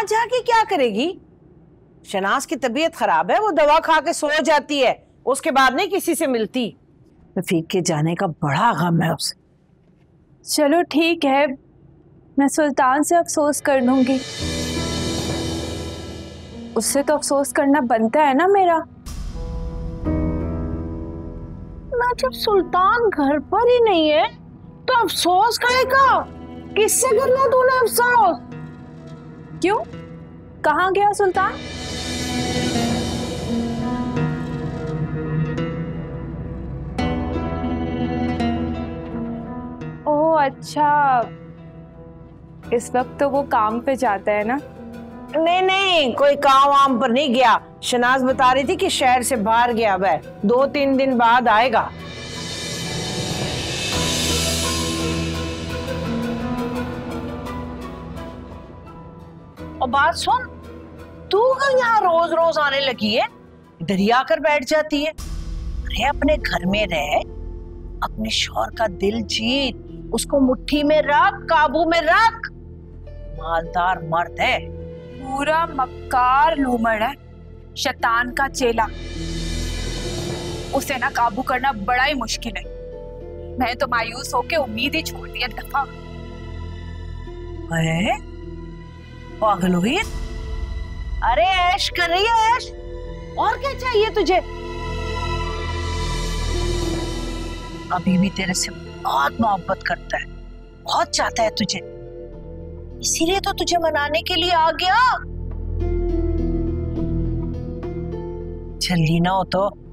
वहां जाके क्या करेगी? शनाज की तबीयत खराब है, वो दवा खा के सो जाती है, उसके बाद नहीं किसी से मिलती। रफीक के जाने का बड़ा गम है उसे। चलो ठीक है, मैं सुल्तान से अफसोस कर लूंगी। उससे तो अफसोस करना बनता है ना मेरा। ना जब सुल्तान घर पर ही नहीं है तो अफसोस करेगा? किससे करना तूने अफसोस? क्यों, कहाँ गया सुल्तान? ओह अच्छा, इस वक्त तो वो काम पे जाता है ना? नहीं नहीं, कोई काम वाम पर नहीं गया। शनाज बता रही थी कि शहर से बाहर गया, वह 2-3 दिन बाद आएगा। और बात सुन, तू यहाँ रोज रोज आने लगी है, डरिया कर बैठ जाती है। अरे अपने घर में रह, अपने शौहर का दिल जीत, उसको मुट्ठी में रख, काबू में रख। मालदार मर्द है, पूरा मक्कार लूमड़ है, शैतान का चेला। उसे ना काबू करना बड़ा ही मुश्किल है। मैं तो मायूस होके उम्मीद ही छोड़ दी। दफा, पागल हो गई? अरे ऐश कर रही है ऐश, और क्या चाहिए तुझे? अभी भी तेरे से बहुत मोहब्बत करता है, बहुत चाहता है तुझे, इसीलिए तो तुझे मनाने के लिए आ गया। चल ली ना हो तो